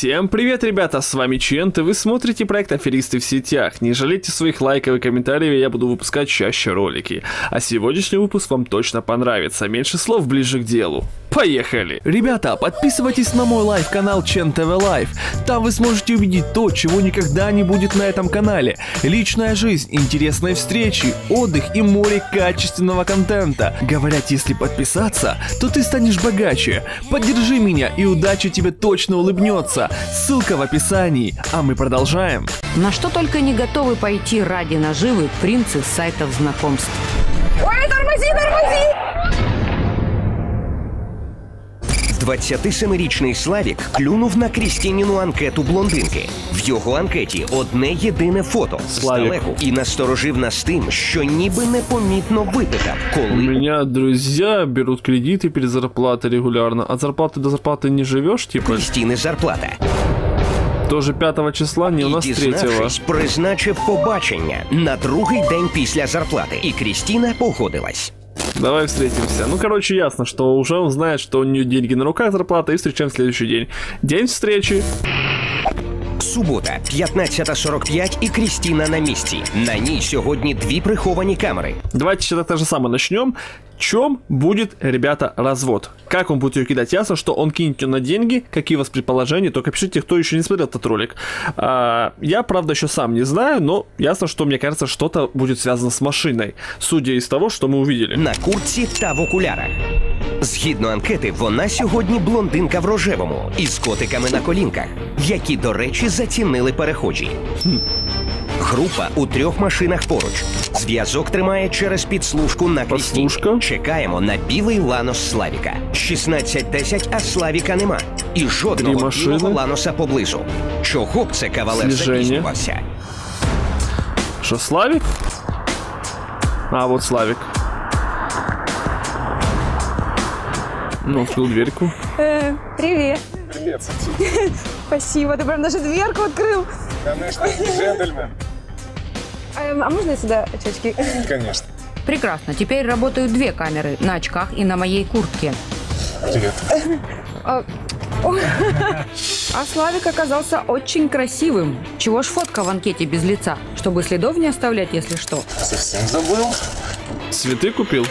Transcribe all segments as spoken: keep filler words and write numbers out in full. Всем привет, ребята, с вами Чент, и вы смотрите проект «Аферисты в сетях». Не жалейте своих лайков и комментариев, я буду выпускать чаще ролики. А сегодняшний выпуск вам точно понравится. Меньше слов, ближе к делу. Поехали! Ребята, подписывайтесь на мой лайв-канал Чент ТВ Лайв. Там вы сможете увидеть то, чего никогда не будет на этом канале. Личная жизнь, интересные встречи, отдых и море качественного контента. Говорят, если подписаться, то ты станешь богаче. Поддержи меня, и удача тебе точно улыбнется. Ссылка в описании, а мы продолжаем. На что только не готовы пойти ради наживы принцы сайтов знакомств. Ой, тормози, тормози! двадцятисемирічний Славік клюнув на Крістінину анкету блондинки. В його анкеті одне єдине фото здалеку і насторожив нас тим, що ніби непомітно випитав, коли... У мене друзі беруть кредити перед зарплатою регулярно. От зарплати до зарплати не живеш, типа? Крістіни зарплата. Тоже п'ятого числа, не у нас третього. Призначив побачення на другий день після зарплати. І Крістіна погодилась. Давай встретимся. Ну, короче, ясно, что уже он знает, что у нее деньги на руках, зарплата, и встречаем в следующий день. День встречи. Субота, п'ятнадцята сорок п'ять, и Кристина на месте. На ней сегодня две прихованные камеры. Давайте сейчас так же самое начнем. Чем будет, ребята, развод? Как он будет ее кидать? Ясно, что он кинет ее на деньги. Какие у вас предположения? Только пишите, кто еще не смотрел этот ролик. А, я, правда, еще сам не знаю, но ясно, что, мне кажется, что-то будет связано с машиной, судя из того, что мы увидели. На куртці та в окулярах. Згідно анкети, вона сьогодні блондинка в рожевому із котиками на колінках, які, до речі, зацінили перехожі. Хм. Група у трьох машинах поруч. Зв'язок тримає через підслужку на Крістіні. Чекаємо на білий ланос Славіка. шістнадцять десять, а Славіка нема. І жодного білого ланоса поблизу. Чого б це кавалер запізнювався? Що, Славік? А, от Славік. Ну, открыл дверку. Э, привет. Привет. Спасибо, ты прям даже дверку открыл. Конечно, джентльмен. А, а можно сюда очки? Конечно. Прекрасно. Теперь работают две камеры. На очках и на моей куртке. Привет. А, а Славик оказался очень красивым. Чего ж фотка в анкете без лица? Чтобы следов не оставлять, если что. Совсем забыл. Цветы купил?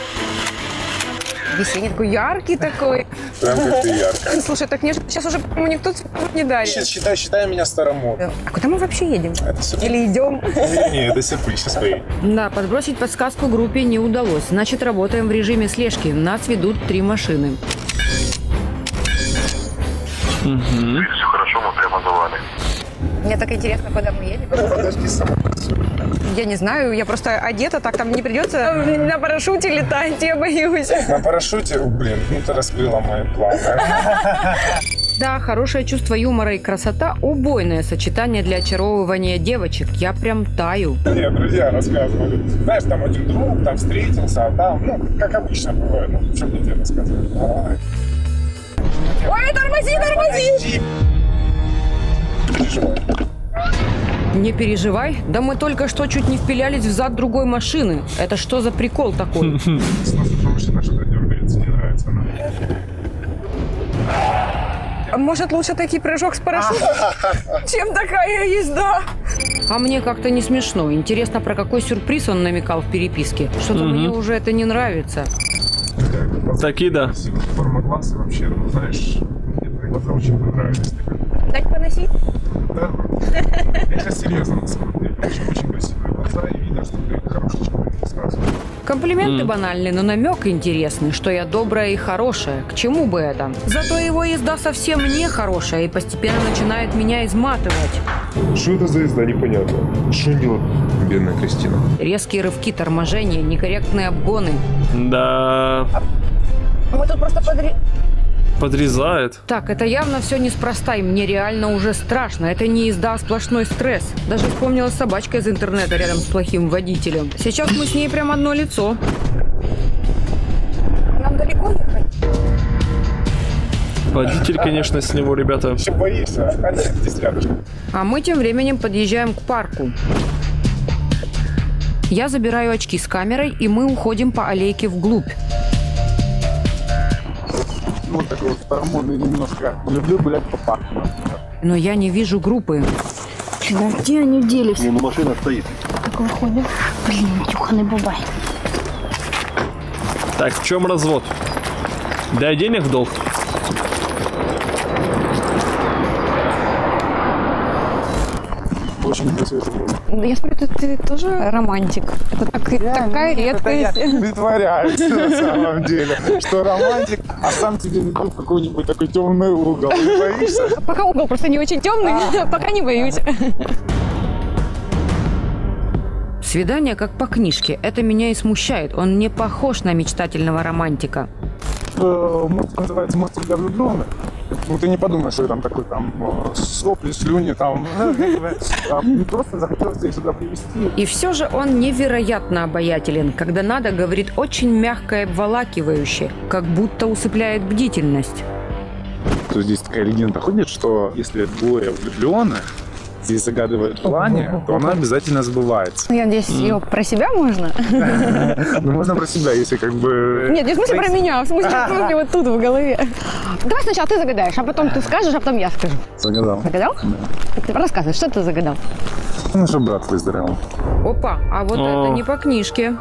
Весенний такой, яркий такой. Прям как ты яркая. Слушай, так нежно. Сейчас уже никто не дарит. Считай, считай меня старомодным. А куда мы вообще едем? Или идем? Нет, это сюрприз, сейчас поедем. Да, подбросить подсказку группе не удалось. Значит, работаем в режиме слежки. Нас ведут три машины. Все хорошо, мы прямо завали. Мне так интересно, куда мы едем. Подожди, сама. Я не знаю, я просто одета, так там не придется на парашюте летать, я боюсь. На парашюте? Блин, ну ты раскрыла мои планы. Да, хорошее чувство юмора и красота – убойное сочетание для очаровывания девочек. Я прям таю. Мне друзья рассказывали. Знаешь, там один друг, там встретился, а там, ну, как обычно бывает. Ну, что мне тебе рассказывали? Ой, тормози, тормози! Переживай. Не переживай, да мы только что чуть не впилялись в зад другой машины. Это что за прикол такой? Может, лучше такой прыжок с парашютом, чем такая езда? А мне как-то не смешно. Интересно, про какой сюрприз он намекал в переписке. Что-то мне уже это не нравится. Такие, да. Форма-классы вообще, ну знаешь, мне глаза очень понравились. Дать поносить? Да. Это серьезно, на самом деле. Очень красивые глаза, и видно, что ты хороший человек сразу. Комплименты mm. банальны, но намек интересный, что я добрая и хорошая. К чему бы это? Зато его езда совсем не хорошая и постепенно начинает меня изматывать. Что это за езда, непонятно. Что делать, бедная Кристина? Резкие рывки, торможения, некорректные обгоны. Да. Мы тут просто подри... Подрезает. Так, это явно все неспроста, и мне реально уже страшно. Это не езда, а сплошной стресс. Даже вспомнила собачка из интернета рядом с плохим водителем. Сейчас мы с ней прям одно лицо. Нам далеко ехать? Водитель, конечно, с него, ребята. Еще боишься, а здесь рядом. А мы тем временем подъезжаем к парку. Я забираю очки с камерой, и мы уходим по аллейке вглубь. Вот такой вот старомодный немножко. Люблю гулять по парку. но я не вижу группы. Чего? Где они делись? Не, ну машина стоит. Так выходим. Блин, тюханый бабай. Так, в чем развод? Дай денег в долг. Я смотрю, ты, ты тоже романтик. Это так, я, такая нет, редкость. Это я притворяюсь на самом деле, что романтик, а сам тебе ведут какой-нибудь такой темный угол. Не боишься? Пока угол просто не очень темный, а, пока не боюсь. Свидание как по книжке. Это меня и смущает. Он не похож на мечтательного романтика. Музыка называется «Мастер для влюбленных». Ну, ты не подумаешь, что я там такой, там, сопли, слюни, там, просто захотелось их сюда привезти. И все же он невероятно обаятелен. Когда надо, говорит очень мягко и обволакивающе, как будто усыпляет бдительность. То здесь такая легенда ходит, что если двое влюбленных здесь загадывают желание, то она обязательно сбывается. Я надеюсь, mm. ее про себя можно? Ну, можно про себя, если как бы... Нет, не в смысле про меня, в смысле вот тут, в голове. Давай сначала ты загадаешь, а потом ты скажешь, а потом я скажу. Загадал. Загадал? Да. Рассказывай, что ты загадал? Ну, что брат выздоровел. Опа, а вот это не по книжке.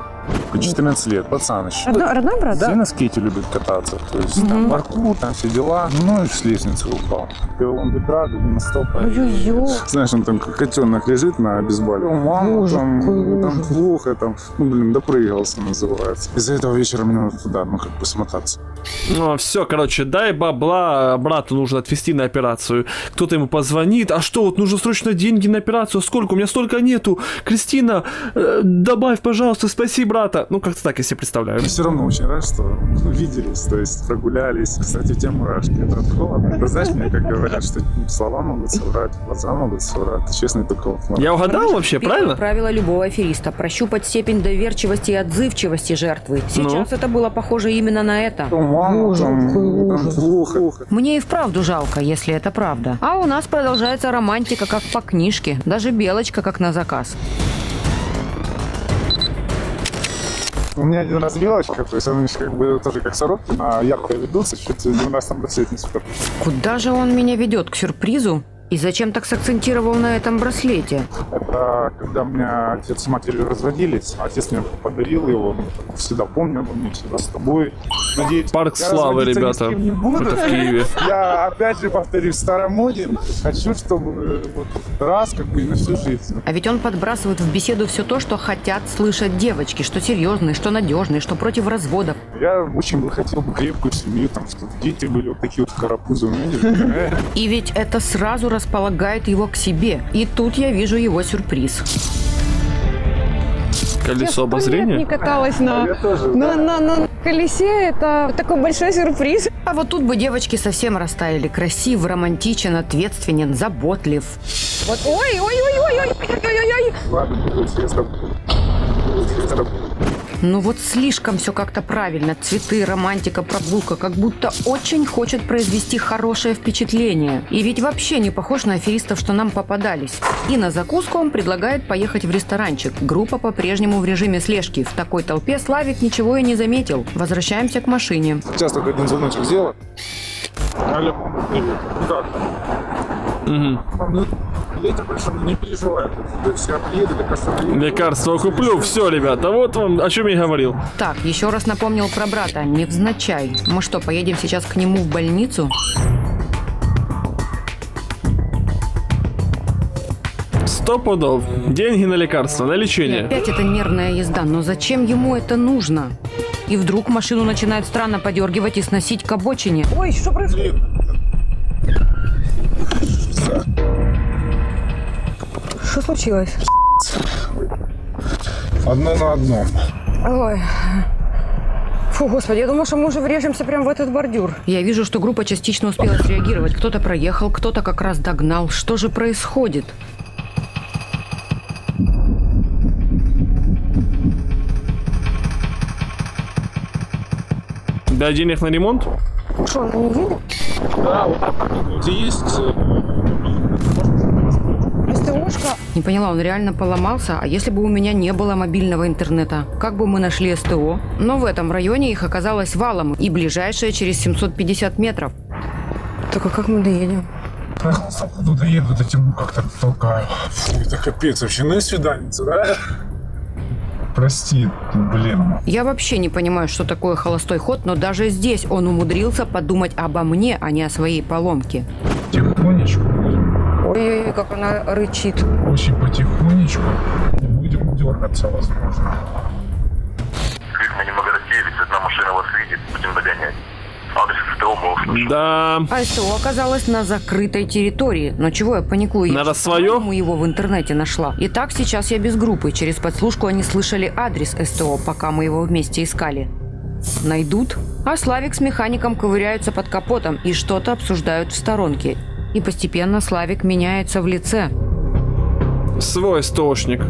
четырнадцать лет, пацан еще. Родной брат, да? Все на скейте любят кататься. То есть угу. там паркур, там все дела. Ну и с лестницы упал. И он бедра, на стопа. Знаешь, он там как котенок лежит на обезболе. Мама, боже, там, боже. там плохо, там, ну блин, допрыгался, называется. Из-за этого вечера мне надо туда, ну как бы смотаться. Ну все, короче, дай бабла, брату нужно отвезти на операцию. Кто-то ему позвонит, а что, вот нужно срочно деньги на операцию, сколько, у меня столько нету. Кристина, э, добавь, пожалуйста, спаси брат. Ну, как-то так я себе представляю. Все равно очень рад, что увиделись, то есть прогулялись. Кстати, те мурашки, это от холода. Ты знаешь, мне как говорят, что слова могут соврать, глаза могут соврать. Честно, только вот. Я угадал вообще, правильно? Правило любого афериста – прощупать степень доверчивости и отзывчивости жертвы. Сейчас ну? это было похоже именно на это. Боже, боже, боже. Мне и вправду жалко, если это правда. А у нас продолжается романтика, как по книжке. Даже белочка, как на заказ. У меня один раз белочка, то есть она как бы тоже как сорок, а ярко ведутся, чуть один раз там браслет не супер. Куда же он меня ведет? К сюрпризу? И зачем так сакцентировал на этом браслете? Это когда у меня отец с матерью разводились, отец мне подарил его, всегда помню, он мне всегда с тобой. Надеюсь, парк славы, ребята, это в Киеве. Я опять же повторюсь, в старом моде, хочу, чтобы вот, раз как бы на всю жизнь. А ведь он подбрасывает в беседу все то, что хотят слышать девочки, что серьезные, что надежные, что против разводов. Я очень бы хотел бы крепкую семью, там, чтобы дети были вот такие вот карапузы. И ведь это сразу располагает его к себе. И тут я вижу его сюрприз. Колесо обозрения? Я не каталась на, я тоже, на, да. на, на, на колесе. Это такой большой сюрприз. А вот тут бы девочки совсем растаяли. Красив, романтичен, ответственен, заботлив. Вот, ой, ой, ой, ой, ой, ой, ой. Ладно, я с тобой. Я с тобой. Ну вот слишком все как-то правильно. Цветы, романтика, прогулка. Как будто очень хочет произвести хорошее впечатление. И ведь вообще не похож на аферистов, что нам попадались. И на закуску он предлагает поехать в ресторанчик. Группа по-прежнему в режиме слежки. В такой толпе Славик ничего и не заметил. Возвращаемся к машине. Сейчас только один звоночек сделал. Алло, привет. Как? Угу. Не переживай. Лекарство куплю. Все, ребята, вот вам, о чем я и говорил. Так, еще раз напомнил про брата. Невзначай. Мы что, поедем сейчас к нему в больницу? Сто пудов. Деньги на лекарство, на лечение. И опять это нервная езда. Но зачем ему это нужно? И вдруг машину начинает странно подергивать и сносить к обочине. Ой, что происходит? Что случилось? Одно на одном. Ой. Фу, господи, я думала, что мы уже врежемся прямо в этот бордюр. Я вижу, что группа частично успела среагировать. Кто-то проехал, кто-то как раз догнал. Что же происходит? Дай денег на ремонт? Что, она не едет? Да, вот где есть... Не поняла, он реально поломался? А если бы у меня не было мобильного интернета? Как бы мы нашли СТО? Но в этом районе их оказалось валом. И ближайшее через семьсот пятьдесят метров. Так а как мы доедем? Тут еду, дотяну, как-то толкаю. Фу, это капец вообще, ну и свиданница, да? Прости, блин. Я вообще не понимаю, что такое холостой ход, но даже здесь он умудрился подумать обо мне, а не о своей поломке. Потихонечку. Ой-ой-ой, как она рычит. Очень потихонечку. Будем дергаться, возможно. Видно, немного рассеялись, одна машина вас видит, будем догонять. Да. АСО оказалась на закрытой территории. Но чего я паникую? Надо свое? Я его в интернете нашла. Итак, сейчас я без группы. Через подслушку они слышали адрес СТО, пока мы его вместе искали. Найдут? А Славик с механиком ковыряются под капотом и что-то обсуждают в сторонке. И постепенно Славик меняется в лице. Свой СТОшник.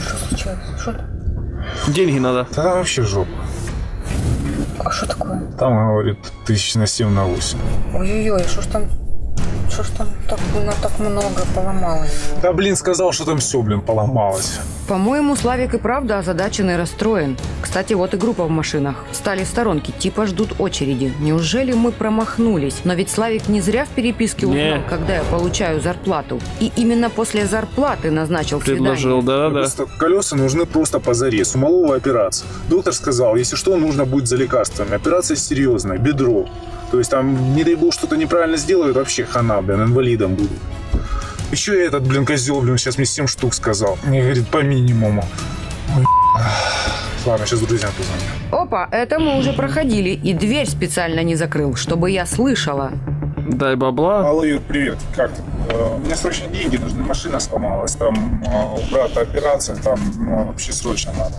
Что случилось? Что? Деньги надо. Да вообще жопа. А что такое? Там, говорит, тысяч на семь, на восемь. Ой-ой-ой, что ж там, что ж там так, ну, так много поломалось? Да, блин, сказал, что там все, блин, поломалось. По-моему, Славик и правда озадачен и расстроен. Кстати, вот и группа в машинах. Стали в сторонке, типа ждут очереди. Неужели мы промахнулись? Но ведь Славик не зря в переписке узнал, когда я получаю зарплату. И именно после зарплаты назначил предложил, свидание. Да, да. Просто колеса нужны просто позарез. У малого операция. Доктор сказал, если что, нужно будет за лекарствами. Операция серьезная, бедро. То есть там, не дай бог, что-то неправильно сделают, вообще хана, блин, инвалидом будет. Еще и этот, блин, козел, блин, сейчас мне семь штук сказал. Мне, говорит, по минимуму. Ой, ладно, сейчас друзьям позвоню. Опа, это мы уже проходили. И дверь специально не закрыл, чтобы я слышала. Дай бабла. Алло, Юр, привет. Как ты? У меня срочно деньги нужны. Машина сломалась. Там у брата операция. Там вообще срочно надо.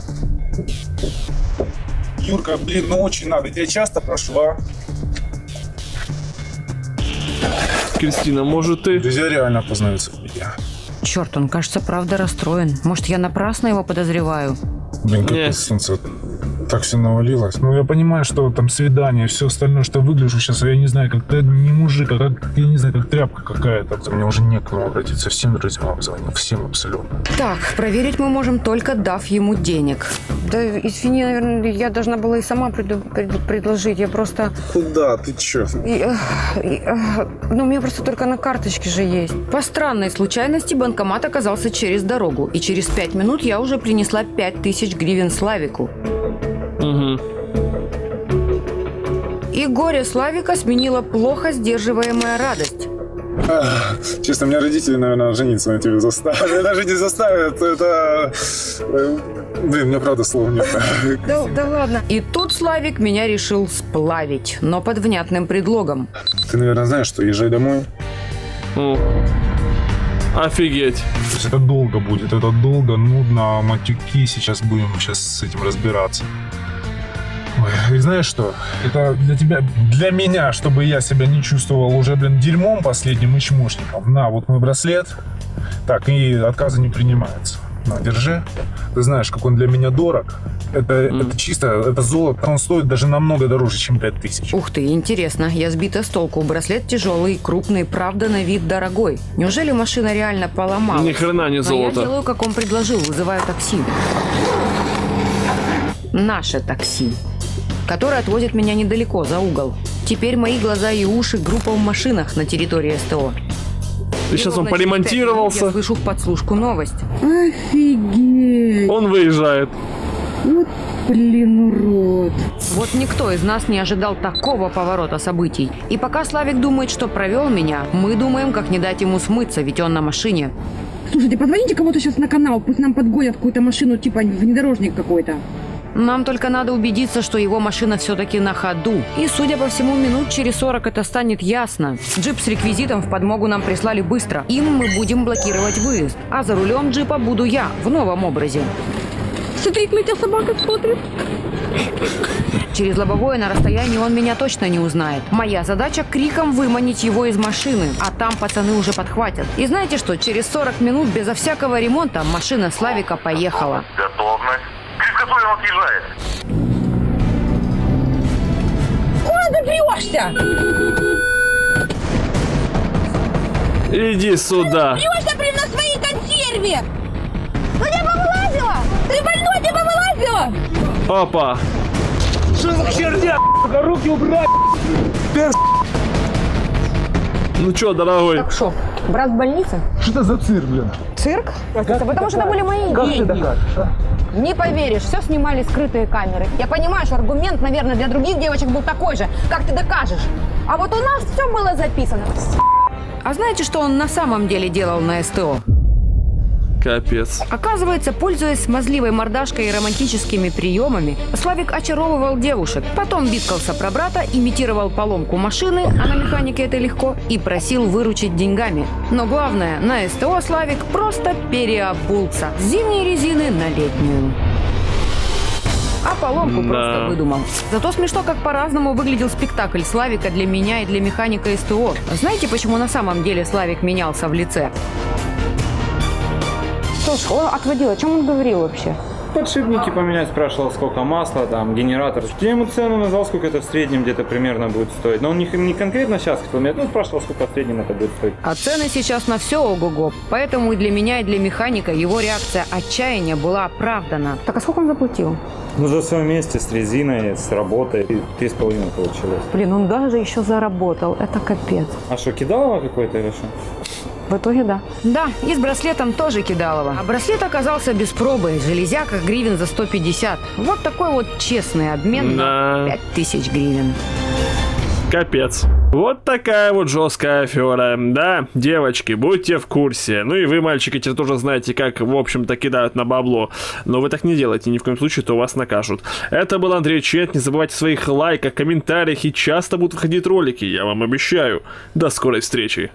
Юрка, блин, ну очень надо. Я часто прошу, а? Кристина, может ты... Друзья реально познаются в меня. Черт, он, кажется, правда расстроен. Может, я напрасно его подозреваю? Блин, как солнце так все навалилось. Ну, я понимаю, что там свидание, все остальное, что выгляжу сейчас, я не знаю, как ты не мужик, а как, я не знаю, как тряпка какая-то. Мне уже не к нему обратиться. Всем друзьям звонил, всем абсолютно. Так, проверить мы можем, только дав ему денег. Да, извини, наверное, я должна была и сама пред, пред, предложить, я просто... Куда? Ты че? И, и, ну, у меня просто только на карточке же есть. По странной случайности банкомат оказался через дорогу, и через пять минут я уже принесла пять тысяч гривен Славику. Угу. И горе Славика сменила плохо сдерживаемая радость. А, честно, меня родители, наверное, жениться на тебе заставят. Даже не заставят, это... Блин, мне правда слов нет. Да, да ладно. И тут Славик меня решил сплавить, но под внятным предлогом. Ты, наверное, знаешь, что езжай домой. О. Офигеть. Это долго будет, это долго, нудно, матюки. Сейчас будем сейчас с этим разбираться. И знаешь что, это для тебя, для меня, чтобы я себя не чувствовал уже, блин, дерьмом последним и чмошником. На, вот мой браслет. Так, и отказы не принимаются. На, держи. Ты знаешь, как он для меня дорог. Это, mm. это чисто, это золото. Он стоит даже намного дороже, чем пять тысяч. Ух ты, интересно. Я сбита с толку. Браслет тяжелый, крупный, правда на вид дорогой. Неужели машина реально поломалась? Ни хрена не золото. Но я делаю, как он предложил, вызываю такси. Наше такси, который отвозит меня недалеко, за угол. Теперь мои глаза и уши группа в машинах на территории СТО. И и сейчас он поремонтировался. Я слышу в подслушку новость. Офигеть! Он выезжает. Вот, блин, урод. Вот никто из нас не ожидал такого поворота событий. И пока Славик думает, что провел меня, мы думаем, как не дать ему смыться, ведь он на машине. Слушайте, позвоните кому-то сейчас на канал, пусть нам подгонят какую-то машину, типа внедорожник какой-то. Нам только надо убедиться, что его машина все-таки на ходу. И, судя по всему, минут через сорок это станет ясно. Джип с реквизитом в подмогу нам прислали быстро. Им мы будем блокировать выезд. А за рулем джипа буду я в новом образе. Смотри, на тебя собака смотрит. Через лобовое на расстоянии он меня точно не узнает. Моя задача – криком выманить его из машины, а там пацаны уже подхватят. И знаете что? Через сорок минут безо всякого ремонта машина Славика поехала. Готовность. Он съезжает. Куда ты брешься? Иди сюда. Ты брешься прямо на своей консерве. Ну я повылазила. Ты больной, ты повылазила. Опа. Что за херня? Руки убрать. Перс. Ну что, дорогой? Так что, брат в больнице? Что это за цирк, блин? Цирк? Как Потому что это были мои деньги. Не поверишь, все снимали скрытые камеры. Я понимаю, что аргумент, наверное, для других девочек был такой же. Как ты докажешь? А вот у нас все было записано. А знаете, что он на самом деле делал на СТО? Капец. Оказывается, пользуясь смазливой мордашкой и романтическими приемами, Славик очаровывал девушек. Потом бикался про брата, имитировал поломку машины, а на механике это легко, и просил выручить деньгами. Но главное, на СТО Славик просто переобулся. С зимней резины на летнюю. А поломку да. просто выдумал. Зато смешно, как по-разному выглядел спектакль Славика для меня и для механика СТО. Знаете, почему на самом деле Славик менялся в лице? Слушай, он отводил, о чем он говорил вообще? Подшипники поменять, спрашивал, сколько масла, там, генератор. Я ему цену назвал, сколько это в среднем где-то примерно будет стоить. Но он не, не конкретно сейчас хотел меня, но спрашивал, сколько в среднем это будет стоить. А цены сейчас на все ого-го. Поэтому и для меня, и для механика его реакция отчаяния была оправдана. Так а сколько он заплатил? Ну, за все вместе с резиной, с работой. Три с половиной получилось. Блин, он даже еще заработал. Это капец. А что, кидалово какой-то или что? В итоге да. Да, и с браслетом тоже кидалово. А браслет оказался без пробы. Железяка гривен за сто пятьдесят. Вот такой вот честный обмен на да. пять тысяч гривен. Капец. Вот такая вот жесткая афера. Да, девочки, будьте в курсе. Ну и вы, мальчики, теперь тоже знаете, как, в общем-то, кидают на бабло. Но вы так не делайте, ни в коем случае, то вас накажут. Это был Андрей Чент. Не забывайте о своих лайках, комментариях, и часто будут выходить ролики, я вам обещаю. До скорой встречи.